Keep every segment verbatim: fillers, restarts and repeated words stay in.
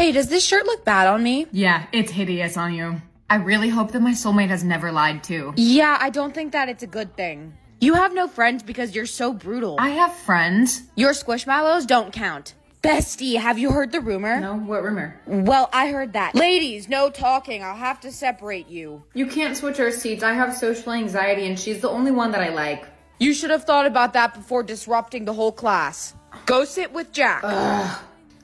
Hey, does this shirt look bad on me? Yeah, it's hideous on you. I really hope that my soulmate has never lied too. Yeah, I don't think that it's a good thing. You have no friends because you're so brutal. I have friends. Your squishmallows don't count. Bestie, have you heard the rumor? No, what rumor? Well, I heard that. Ladies, no talking. I'll have to separate you. You can't switch our seats. I have social anxiety and she's the only one that I like. You should have thought about that before disrupting the whole class. Go sit with Jack. Ugh.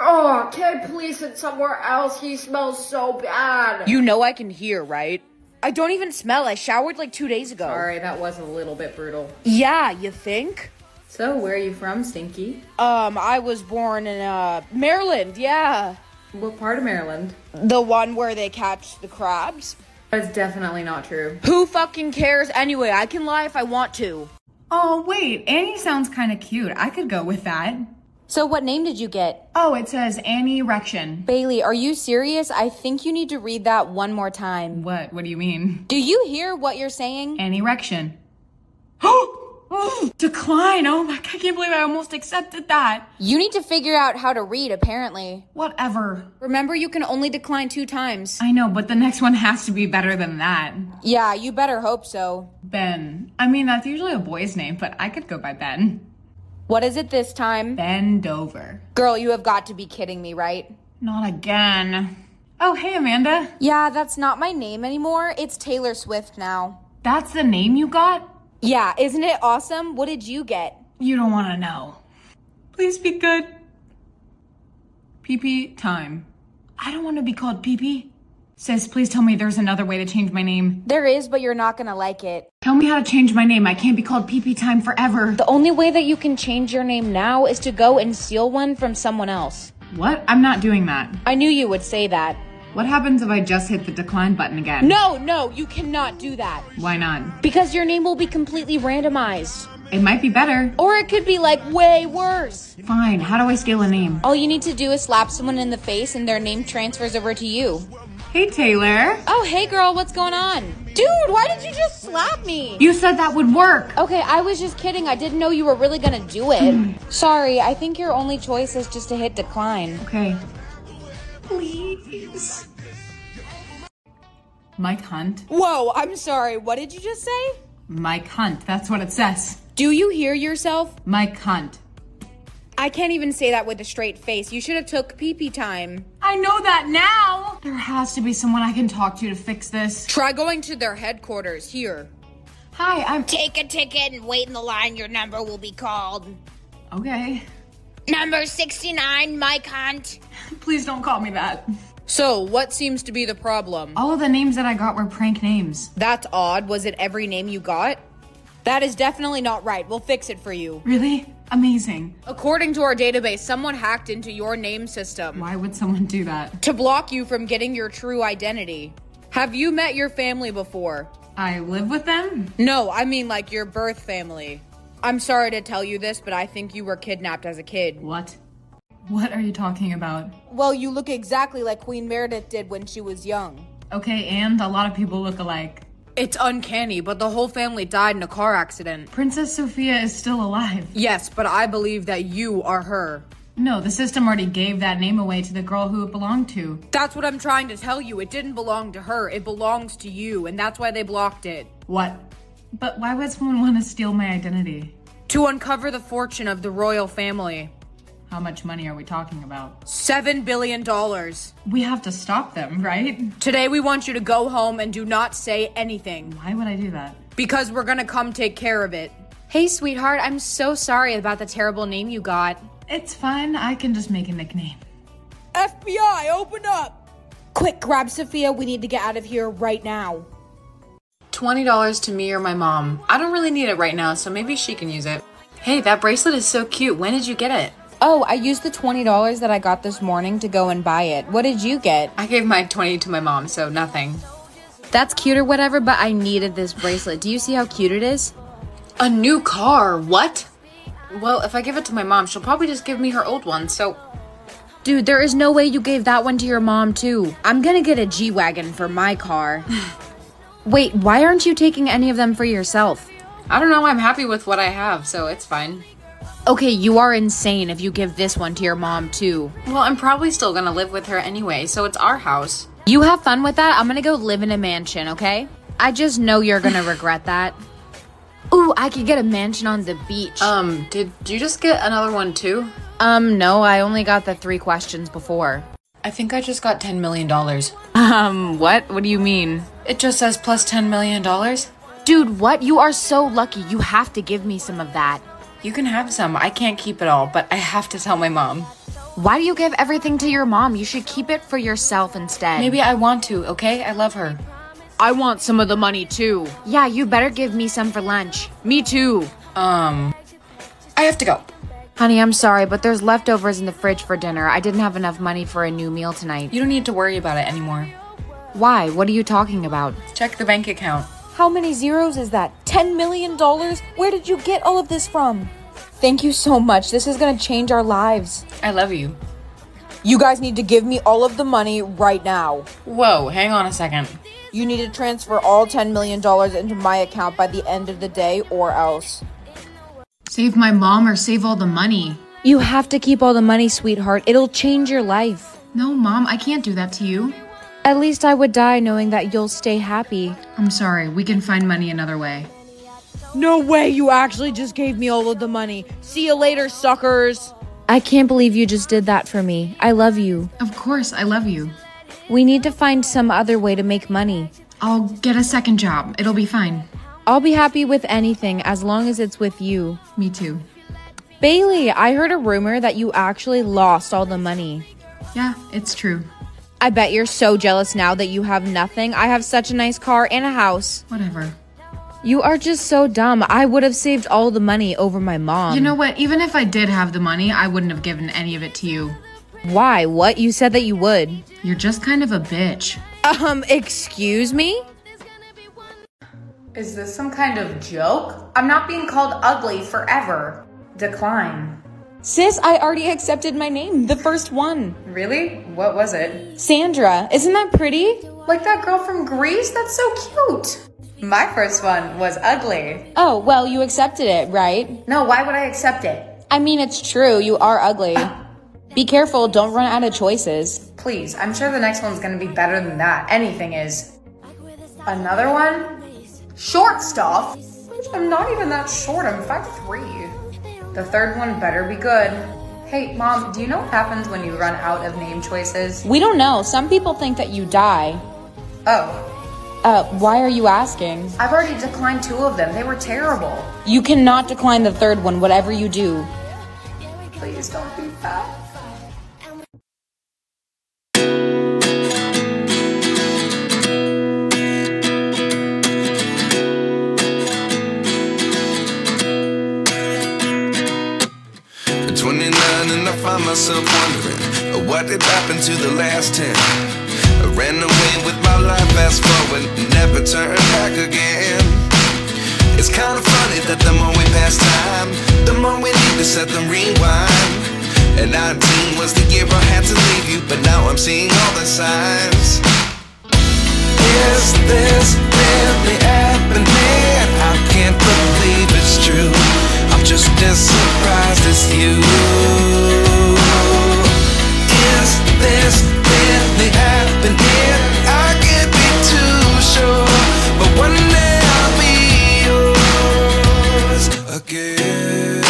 Oh, can I please sit somewhere else? He smells so bad. You know I can hear, right? I don't even smell. I showered like two days ago. Sorry, that was a little bit brutal. Yeah, you think? So, where are you from, Stinky? Um, I was born in, uh, Maryland, yeah. What part of Maryland? The one where they catch the crabs. That's definitely not true. Who fucking cares anyway? I can lie if I want to. Oh, wait, Annie sounds kind of cute. I could go with that. So what name did you get? Oh, it says Annie Rection. Bailey, are you serious? I think you need to read that one more time. What? What do you mean? Do you hear what you're saying? Annie Rection. Oh, decline. Oh my God, I can't believe I almost accepted that. You need to figure out how to read, apparently. Whatever. Remember, you can only decline two times. I know, but the next one has to be better than that. Yeah, you better hope so. Ben. I mean, that's usually a boy's name, but I could go by Ben. What is it this time? Ben Dover. Girl, you have got to be kidding me, right? Not again. Oh, hey, Amanda. Yeah, that's not my name anymore. It's Taylor Swift now. That's the name you got? Yeah, isn't it awesome? What did you get? You don't want to know. Please be good. P P time. I don't want to be called P P. Sis, please tell me there's another way to change my name. There is, but you're not going to like it. Tell me how to change my name. I can't be called P P time forever. The only way that you can change your name now is to go and steal one from someone else. What? I'm not doing that. I knew you would say that. What happens if I just hit the decline button again? No, no, you cannot do that. Why not? Because your name will be completely randomized. It might be better. Or it could be like way worse. Fine, how do I steal a name? All you need to do is slap someone in the face and their name transfers over to you. Hey, Taylor. Oh, hey girl, what's going on? Dude, why did you just slap me? You said that would work. Okay, I was just kidding. I didn't know you were really gonna do it. Sorry, I think your only choice is just to hit decline. Okay. Please. Mike Hunt. Whoa, I'm sorry. What did you just say? Mike Hunt. That's what it says. Do you hear yourself? Mike Hunt. I can't even say that with a straight face. You should have took pee-pee time. I know that now. There has to be someone I can talk to to fix this. Try going to their headquarters here. Hi, I'm- Take a ticket and wait in the line. Your number will be called. Okay. Number sixty-nine, Mike Hunt. Please don't call me that. So, what seems to be the problem? All of the names that I got were prank names. That's odd. Was it every name you got? That is definitely not right. We'll fix it for you. Really? Amazing. According to our database, someone hacked into your name system. Why would someone do that? To block you from getting your true identity. Have you met your family before? I live with them? No, I mean like your birth family. I'm sorry to tell you this, but I think you were kidnapped as a kid. What? What are you talking about? Well, you look exactly like Queen Meredith did when she was young. Okay, and a lot of people look alike. It's uncanny, but the whole family died in a car accident. Princess Sophia is still alive. Yes, but I believe that you are her. No, the system already gave that name away to the girl who it belonged to. That's what I'm trying to tell you. It didn't belong to her. It belongs to you, and that's why they blocked it. What? But why would someone want to steal my identity? To uncover the fortune of the royal family. How much money are we talking about? Seven billion dollars. We have to stop them, right? Today we want you to go home and do not say anything. Why would I do that? Because we're gonna come take care of it. Hey, sweetheart, I'm so sorry about the terrible name you got. It's fine, I can just make a nickname. F B I, open up! Quick, grab Sophia, we need to get out of here right now. twenty dollars to me or my mom. I don't really need it right now, so maybe she can use it. Hey, that bracelet is so cute. When did you get it? Oh, I used the twenty dollars that I got this morning to go and buy it. What did you get? I gave my twenty to my mom, so nothing. That's cute or whatever, but I needed this bracelet. Do you see how cute it is? A new car, what? Well, if I give it to my mom, she'll probably just give me her old one, so... Dude, there is no way you gave that one to your mom, too. I'm gonna get a G-Wagon for my car. Wait, why aren't you taking any of them for yourself? I don't know, I'm happy with what I have, so it's fine. Okay, you are insane if you give this one to your mom too. Well, I'm probably still gonna live with her anyway, so it's our house. You have fun with that. I'm gonna go live in a mansion, okay? I just know you're gonna regret that. Ooh, I could get a mansion on the beach. Um, did you just get another one too? Um, no, I only got the three questions before. I think I just got ten million dollars. Um, what? What do you mean? It just says plus ten million dollars. Dude, what? You are so lucky. You have to give me some of that. You can have some. I can't keep it all, but I have to tell my mom. Why do you give everything to your mom? You should keep it for yourself instead. Maybe I want to, okay? I love her. I want some of the money too. Yeah, you better give me some for lunch. Me too. Um, I have to go. Honey, I'm sorry, but there's leftovers in the fridge for dinner. I didn't have enough money for a new meal tonight. You don't need to worry about it anymore. Why? What are you talking about? Check the bank account. How many zeros is that? ten million dollars? Where did you get all of this from? Thank you so much. This is gonna change our lives. I love you. You guys need to give me all of the money right now. Whoa, hang on a second. You need to transfer all ten million dollars into my account by the end of the day or else. Save my mom or save all the money. You have to keep all the money, sweetheart. It'll change your life. No, Mom, I can't do that to you. At least I would die knowing that you'll stay happy. I'm sorry, we can find money another way. No way, you actually just gave me all of the money. See you later, suckers. I can't believe you just did that for me. I love you. Of course, I love you. We need to find some other way to make money. I'll get a second job. It'll be fine. I'll be happy with anything as long as it's with you. Me too. Bailey, I heard a rumor that you actually lost all the money. Yeah, it's true. I bet you're so jealous now that you have nothing. I have such a nice car and a house. Whatever. You are just so dumb. I would have saved all the money over my mom. You know what? Even if I did have the money, I wouldn't have given any of it to you. Why? What? You said that you would. You're just kind of a bitch. Um, excuse me? Is this some kind of joke? I'm not being called ugly forever. Decline. Sis, I already accepted my name, the first one. Really? What was it? Sandra. Isn't that pretty? Like that girl from Greece? That's so cute. My first one was ugly. Oh, well, you accepted it, right? No, why would I accept it? I mean, it's true. You are ugly. Be careful. Don't run out of choices. Please. I'm sure the next one's going to be better than that. Anything is. Another one? Short stuff? I'm not even that short, I'm five three. The third one better be good. Hey, Mom, do you know what happens when you run out of name choices? We don't know. Some people think that you die. Oh. Uh, why are you asking? I've already declined two of them. They were terrible. You cannot decline the third one, whatever you do. Please don't be fat. And I find myself wondering, what did happen to the last ten? I ran away with my life, fast forward, never turn back again. It's kind of funny that the more we pass time, the more we need to set them rewind. And nineteen was the year I had to leave you, but now I'm seeing all the signs. Is this really happening? I can't believe it's true. I'm just as surprised as you. Is this really happening? I can't be too sure, but one day I'll be yours again.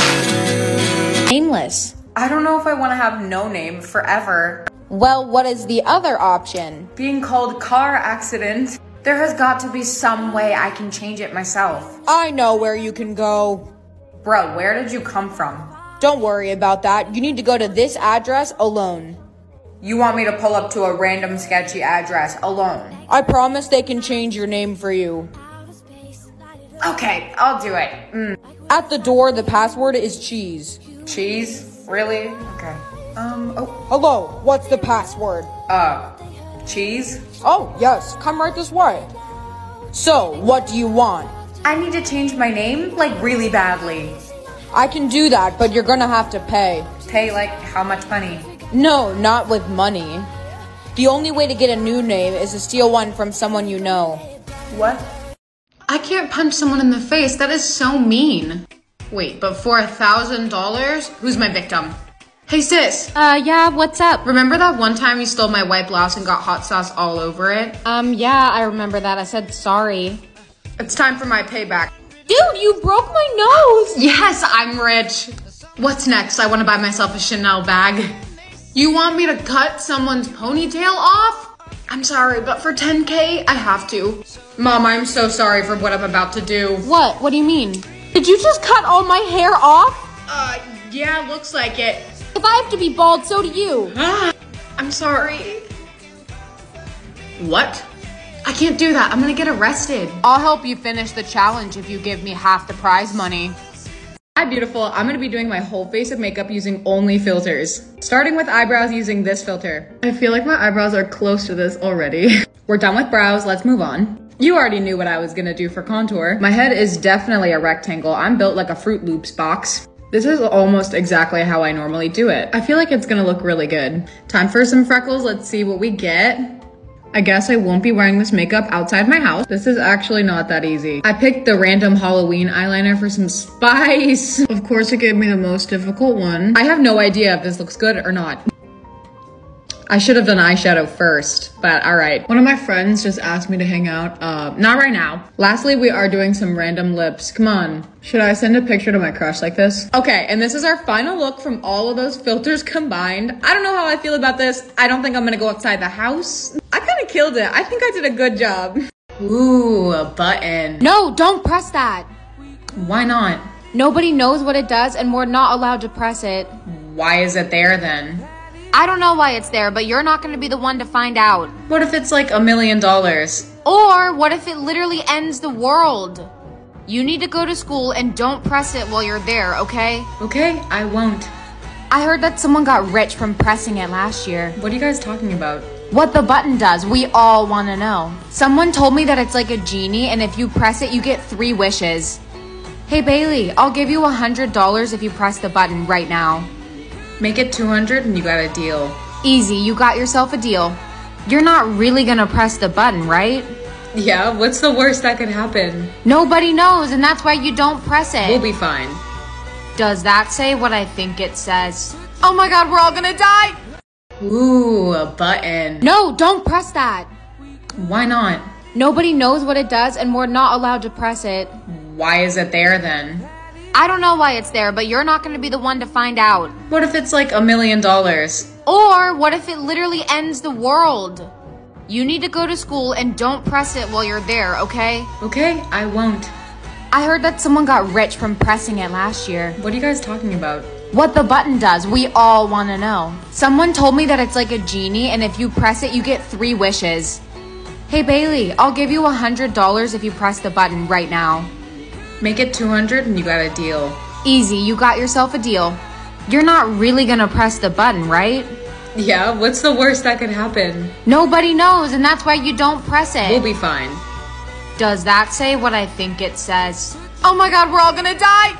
Nameless. I don't know if I want to have no name forever. Well, what is the other option? Being called car accident. There has got to be some way I can change it myself. I know where you can go. Bro, where did you come from? Don't worry about that. You need to go to this address alone. You want me to pull up to a random sketchy address alone? I promise they can change your name for you. Okay, I'll do it. Mm. At the door, the password is cheese. Cheese? Really? Okay. Um, oh. Hello, what's the password? Uh, cheese? Oh, yes. Come right this way. So, what do you want? I need to change my name, like, really badly. I can do that, but you're gonna have to pay. Pay, like, how much money? No, not with money. The only way to get a new name is to steal one from someone you know. What? I can't punch someone in the face. That is so mean. Wait, but for a thousand dollars? Who's my victim? Hey sis! Uh, yeah, what's up? Remember that one time you stole my white blouse and got hot sauce all over it? Um, yeah, I remember that. I said sorry. It's time for my payback. Dude, you broke my nose! Yes, I'm rich! What's next? I want to buy myself a Chanel bag. You want me to cut someone's ponytail off? I'm sorry, but for ten K, I have to. Mom, I'm so sorry for what I'm about to do. What? What do you mean? Did you just cut all my hair off? Uh, yeah, looks like it. If I have to be bald, so do you. I'm sorry. What? I can't do that. I'm gonna get arrested. I'll help you finish the challenge if you give me half the prize money. Hi, beautiful. I'm gonna be doing my whole face of makeup using only filters. Starting with eyebrows using this filter. I feel like my eyebrows are close to this already. We're done with brows, let's move on. You already knew what I was gonna do for contour. My head is definitely a rectangle. I'm built like a Fruit Loops box. This is almost exactly how I normally do it. I feel like it's gonna look really good. Time for some freckles, let's see what we get. I guess I won't be wearing this makeup outside my house. This is actually not that easy. I picked the random Halloween eyeliner for some spice. Of course it gave me the most difficult one. I have no idea if this looks good or not. I should have done eyeshadow first, but all right. One of my friends just asked me to hang out. Uh, not right now. Lastly, we are doing some random lips. Come on. Should I send a picture to my crush like this? Okay, and this is our final look from all of those filters combined. I don't know how I feel about this. I don't think I'm gonna go outside the house. I kind of killed it. I think I did a good job. Ooh, a button. No, don't press that. Why not? Nobody knows what it does and we're not allowed to press it. Why is it there then? I don't know why it's there, but you're not going to be the one to find out. What if it's like a million dollars? Or what if it literally ends the world? You need to go to school and don't press it while you're there, okay? Okay, I won't. I heard that someone got rich from pressing it last year. What are you guys talking about? What the button does, we all want to know. Someone told me that it's like a genie, and if you press it, you get three wishes. Hey Bailey, I'll give you one hundred dollars if you press the button right now. Make it two hundred and you got a deal. Easy, you got yourself a deal. You're not really gonna press the button, right? Yeah, what's the worst that could happen? Nobody knows, and that's why you don't press it. We'll be fine. Does that say what I think it says? Oh my god, we're all gonna die! Ooh, a button. No, don't press that. Why not? Nobody knows what it does, and we're not allowed to press it. Why is it there then? I don't know why it's there, but you're not going to be the one to find out. What if it's like a million dollars? Or what if it literally ends the world? You need to go to school and don't press it while you're there, okay? Okay, I won't. I heard that someone got rich from pressing it last year. What are you guys talking about? What the button does, we all want to know. Someone told me that it's like a genie, and if you press it, you get three wishes. Hey Bailey, I'll give you one hundred dollars if you press the button right now. Make it two hundred and you got a deal. Easy, you got yourself a deal. You're not really gonna press the button, right? Yeah, what's the worst that could happen? Nobody knows, and that's why you don't press it. We'll be fine. Does that say what I think it says? Oh my god, we're all gonna die!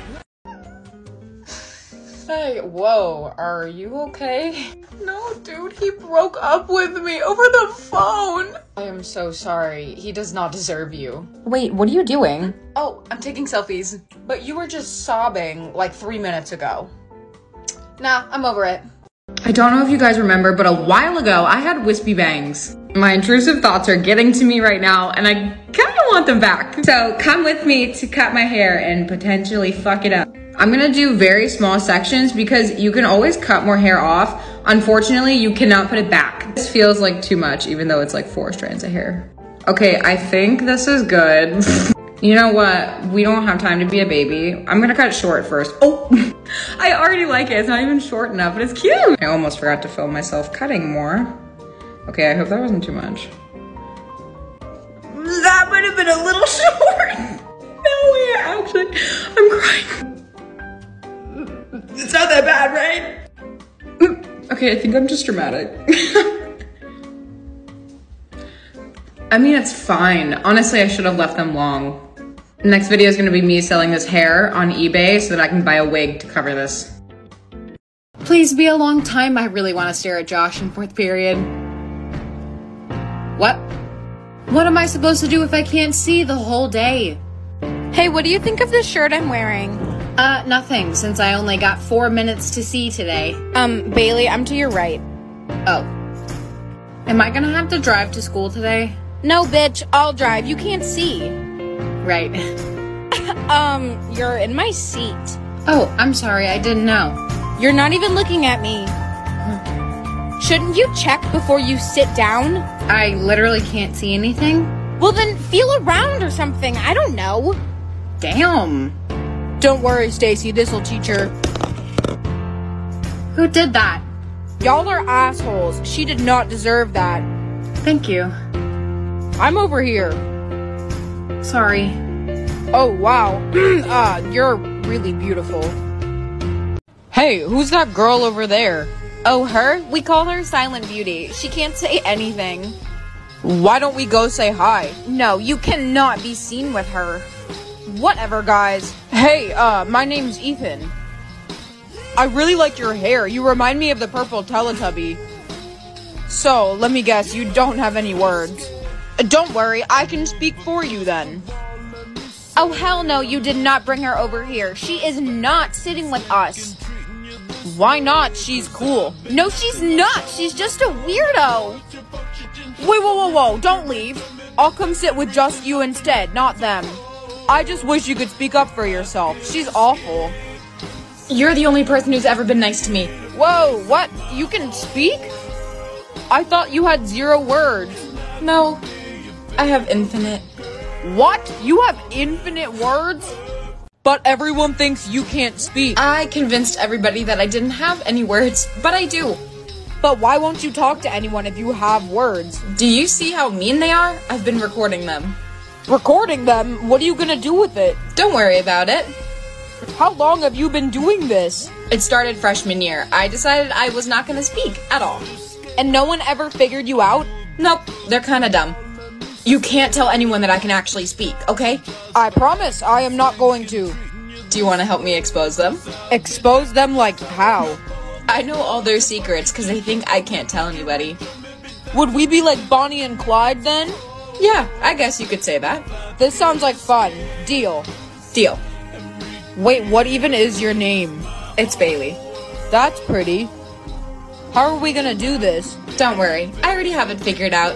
Hey, whoa, are you okay? No, dude, he broke up with me over the phone. I am so sorry. He does not deserve you. Wait, what are you doing? Oh, I'm taking selfies. But you were just sobbing like three minutes ago. Nah, I'm over it. I don't know if you guys remember, but a while ago, I had wispy bangs. My intrusive thoughts are getting to me right now, and I kind of want them back. So come with me to cut my hair and potentially fuck it up. I'm gonna do very small sections because you can always cut more hair off. Unfortunately, you cannot put it back. This feels like too much, even though it's like four strands of hair. Okay, I think this is good. You know what? We don't have time to be a baby. I'm gonna cut short first. Oh, I already like it. It's not even short enough, but it's cute. I almost forgot to film myself cutting more. Okay, I hope that wasn't too much. That might have been a little short. No way, actually, I'm crying. It's not that bad, right? Okay, I think I'm just dramatic. I mean, it's fine. Honestly, I should have left them long. Next video is gonna be me selling this hair on eBay so that I can buy a wig to cover this. Please be a long time. I really wanna stare at Josh in fourth period. What? What am I supposed to do if I can't see the whole day? Hey, what do you think of this shirt I'm wearing? Uh, nothing, since I only got four minutes to see today. Um, Bailey, I'm to your right. Oh. Am I gonna have to drive to school today? No, bitch, I'll drive. You can't see. Right. um, you're in my seat. Oh, I'm sorry, I didn't know. You're not even looking at me. Shouldn't you check before you sit down? I literally can't see anything. Well then, feel around or something. I don't know. Damn. Don't worry, Stacy. This'll teach her. Who did that? Y'all are assholes. She did not deserve that. Thank you. I'm over here. Sorry. Oh, wow. uh, you're really beautiful. Hey, who's that girl over there? Oh, her? We call her Silent Beauty. She can't say anything. Why don't we go say hi? No, you cannot be seen with her. Whatever, guys. Hey, uh, my name's Ethan. I really like your hair. You remind me of the purple Teletubby. So, let me guess, you don't have any words. Don't worry, I can speak for you then. Oh, hell no, you did not bring her over here. She is not sitting with us. Why not? She's cool. No, she's not. She's just a weirdo. Wait, whoa, whoa, whoa. Don't leave. I'll come sit with just you instead, not them. I just wish you could speak up for yourself. She's awful. You're the only person who's ever been nice to me. Whoa, what? You can speak? I thought you had zero words. No, I have infinite. What? You have infinite words? But everyone thinks you can't speak. I convinced everybody that I didn't have any words, but I do. But why won't you talk to anyone if you have words? Do you see how mean they are? I've been recording them. Recording them? What are you gonna do with it? Don't worry about it. How long have you been doing this? It started freshman year. I decided I was not gonna speak at all. And no one ever figured you out? Nope, they're kinda dumb. You can't tell anyone that I can actually speak, okay? I promise I am not going to. Do you want to help me expose them? Expose them like how? I know all their secrets because they think I can't tell anybody. Would we be like Bonnie and Clyde then? Yeah, I guess you could say that. This sounds like fun. Deal. Deal. Wait, what even is your name? It's Bailey. That's pretty. How are we gonna do this? Don't worry, I already have it figured out.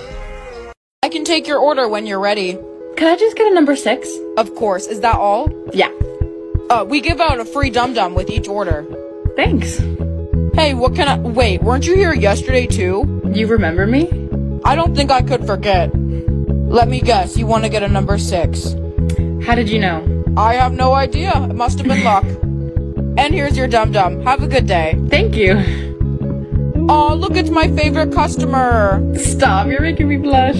I can take your order when you're ready. Can I just get a number six? Of course. Is that all? Yeah. Uh, we give out a free dum-dum with each order. Thanks. Hey, what can I- Wait, weren't you here yesterday too? You remember me? I don't think I could forget. Let me guess, you want to get a number six. How did you know? I have no idea. It must have been luck. And here's your dum-dum. Have a good day. Thank you. Aw, look, it's my favorite customer. Stop, you're making me blush.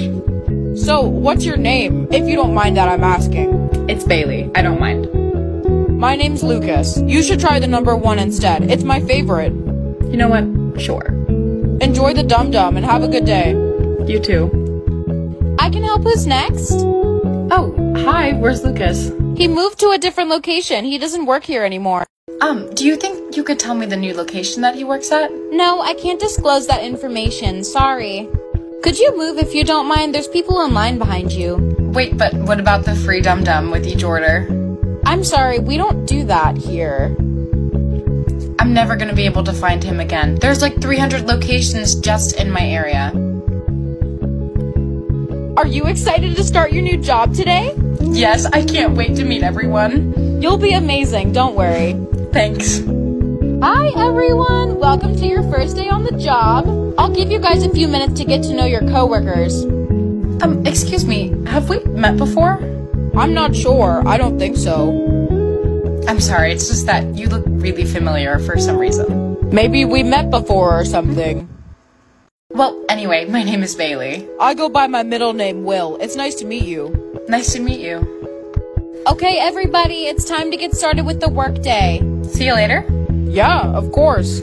So, what's your name? If you don't mind that I'm asking. It's Bailey. I don't mind. My name's Lucas. You should try the number one instead. It's my favorite. You know what? Sure. Enjoy the dum-dum and have a good day. You too. I can help. Who's next? Oh, hi. Where's Lucas? He moved to a different location. He doesn't work here anymore. Um, do you think you could tell me the new location that he works at? No, I can't disclose that information. Sorry. Could you move if you don't mind? There's people in line behind you. Wait, but what about the free dum-dum with each order? I'm sorry, we don't do that here. I'm never gonna be able to find him again. There's like three hundred locations just in my area. Are you excited to start your new job today? Yes, I can't wait to meet everyone. You'll be amazing, don't worry. Thanks. Hi everyone, welcome to your first day on the job. I'll give you guys a few minutes to get to know your coworkers. Um, excuse me, have we met before? I'm not sure, I don't think so. I'm sorry, it's just that you look really familiar for some reason. Maybe we met before or something. Well, anyway, my name is Bailey. I go by my middle name, Will. It's nice to meet you. Nice to meet you. Okay, everybody, it's time to get started with the workday. See you later. Yeah, of course.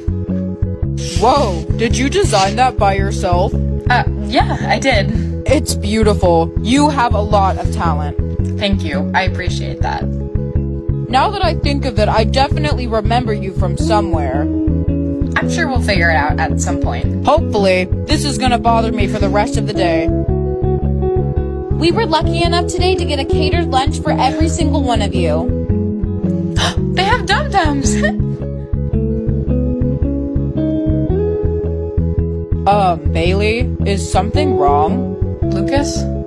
Whoa, did you design that by yourself? Uh, yeah, I did. It's beautiful. You have a lot of talent. Thank you. I appreciate that. Now that I think of it, I definitely remember you from somewhere. I'm sure we'll figure it out at some point. Hopefully. This is gonna bother me for the rest of the day. We were lucky enough today to get a catered lunch for every single one of you. They have done drums. uh, Bailey, is something wrong? Lucas?